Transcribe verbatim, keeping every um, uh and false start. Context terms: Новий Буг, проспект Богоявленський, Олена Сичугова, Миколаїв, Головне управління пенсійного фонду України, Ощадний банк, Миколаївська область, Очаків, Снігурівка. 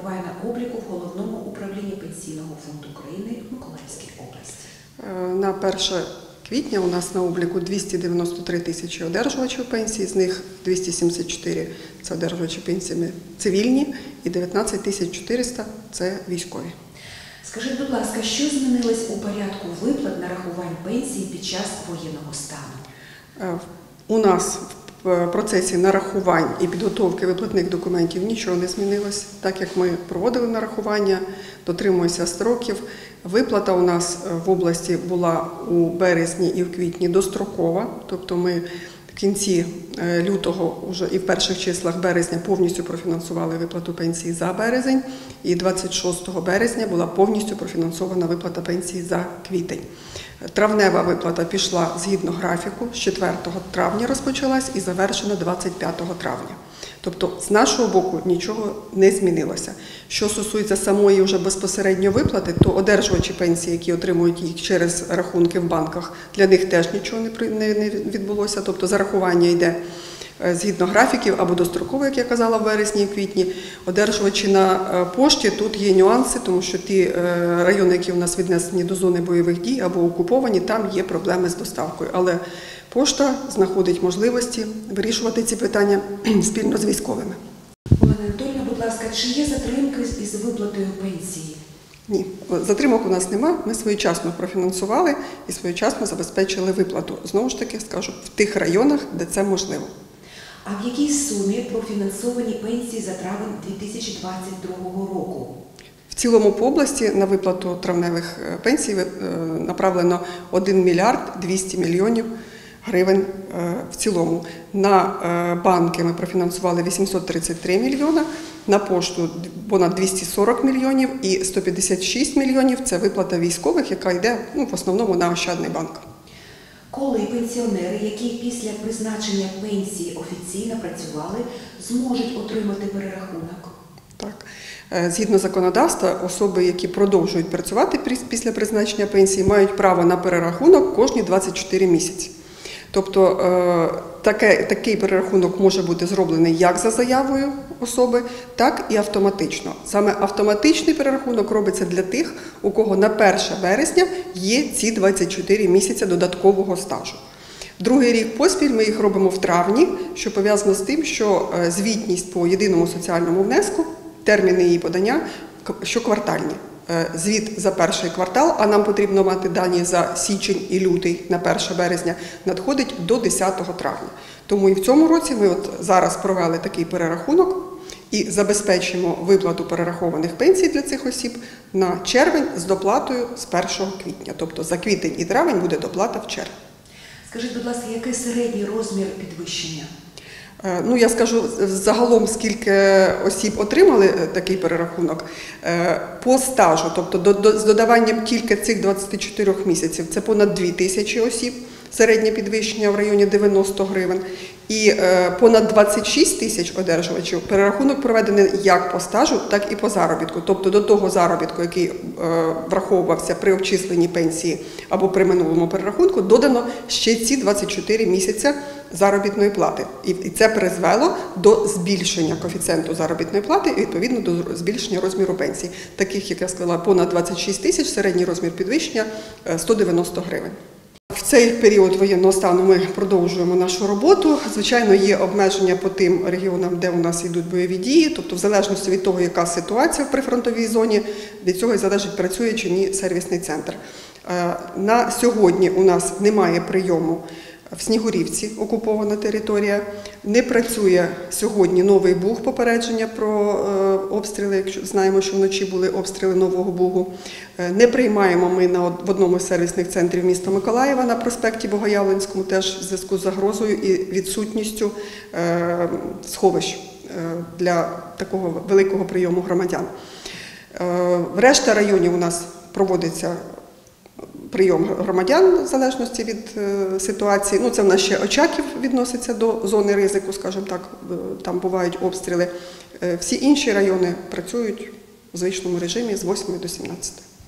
перебуває на обліку в Головному управлінні пенсійного фонду України в Миколаївській області? На перше квітня у нас на обліку двісті дев'яносто три тисячі одержувачів пенсій, з них двісті сімдесят чотири – це одержувачі пенсії цивільні і дев'ятнадцять тисяч чотириста – це військові. Скажіть, будь ласка, що змінилось у порядку виплат нарахувань пенсій під час воєнного стану? У нас в процесі нарахувань і підготовки виплатних документів нічого не змінилось. Так як ми проводили нарахування, дотримуємося строків. Виплата у нас в області була у березні і в квітні дострокова, тобто ми в кінці лютого вже і в перших числах березня повністю профінансували виплату пенсії за березень, і двадцять шостого березня була повністю профінансована виплата пенсії за квітень. Травнева виплата пішла згідно графіку, з четвертого травня розпочалась і завершена двадцять п'ятого травня. Тобто з нашого боку нічого не змінилося. Що стосується самої вже безпосередньо виплати, то одержувачі пенсії, які отримують їх через рахунки в банках, для них теж нічого не відбулося, тобто зарахування йде згідно графіків або достроково, як я казала, в вересні і квітні. Одержувачі на пошті, тут є нюанси, тому що ті райони, які у нас віднесені до зони бойових дій або окуповані, там є проблеми з доставкою. Але пошта знаходить можливості вирішувати ці питання спільно з військовими. Олена Анатольовна, будь ласка, чи є затримки із виплатою пенсії? Ні, затримок у нас нема, ми своєчасно профінансували і своєчасно забезпечили виплату. Знову ж таки, скажу, в тих районах, де це можливо. А в якій сумі профінансовані пенсії за травень дві тисячі двадцять другого року? В цілому по області на виплату травневих пенсій направлено один мільярд двісті мільйонів гривень в цілому. На банки ми профінансували вісімсот тридцять три мільйона, на пошту понад двісті сорок мільйонів і сто п'ятдесят шість мільйонів – це виплата військових, яка йде ну, в основному на Ощадний банк. Коли пенсіонери, які після призначення пенсії офіційно працювали, зможуть отримати перерахунок? Так. Згідно законодавства, особи, які продовжують працювати після призначення пенсії, мають право на перерахунок кожні двадцять чотири місяці. Тобто такий перерахунок може бути зроблений як за заявою особи, так і автоматично. Саме автоматичний перерахунок робиться для тих, у кого на перше вересня є ці двадцять чотири місяці додаткового стажу. Другий рік поспіль ми їх робимо в травні, що пов'язано з тим, що звітність по єдиному соціальному внеску, терміни її подання щоквартальні. Звіт за перший квартал, а нам потрібно мати дані за січень і лютий на перше березня, надходить до десятого травня. Тому і в цьому році ми от зараз провели такий перерахунок і забезпечимо виплату перерахованих пенсій для цих осіб на червень з доплатою з першого квітня. Тобто за квітень і травень буде доплата в червні. Скажіть, будь ласка, який середній розмір підвищення? Ну, я скажу загалом, скільки осіб отримали такий перерахунок по стажу, тобто з додаванням тільки цих двадцяти чотирьох місяців, це понад дві тисячі осіб, середнє підвищення в районі дев'яноста гривень, і понад двадцять шість тисяч одержувачів. Перерахунок проведений як по стажу, так і по заробітку, тобто до того заробітку, який враховувався при обчисленні пенсії або при минулому перерахунку, додано ще ці двадцять чотири місяця заробітної плати. І це призвело до збільшення коефіцієнту заробітної плати і, відповідно, до збільшення розміру пенсій. Таких, як я сказала, понад двадцять шість тисяч, середній розмір підвищення – сто дев'яносто гривень. В цей період воєнного стану ми продовжуємо нашу роботу. Звичайно, є обмеження по тим регіонам, де у нас йдуть бойові дії, тобто в залежності від того, яка ситуація в прифронтовій зоні, від цього і залежить, працює чи ні сервісний центр. На сьогодні у нас немає прийому в Снігурівці, окупована територія, не працює сьогодні Новий Буг, попередження про обстріли, якщо знаємо, що вночі були обстріли Нового Бугу. Не приймаємо ми на, в одному з сервісних центрів міста Миколаєва на проспекті Богоявленському, теж в зв'язку з загрозою і відсутністю е, сховищ е, для такого великого прийому громадян. Е, решта районів у нас проводиться прийом громадян в залежності від ситуації. Ну, це в нас ще Очаків відноситься до зони ризику, скажімо так, там бувають обстріли. Всі інші райони працюють в звичному режимі з восьмої до сімнадцятої.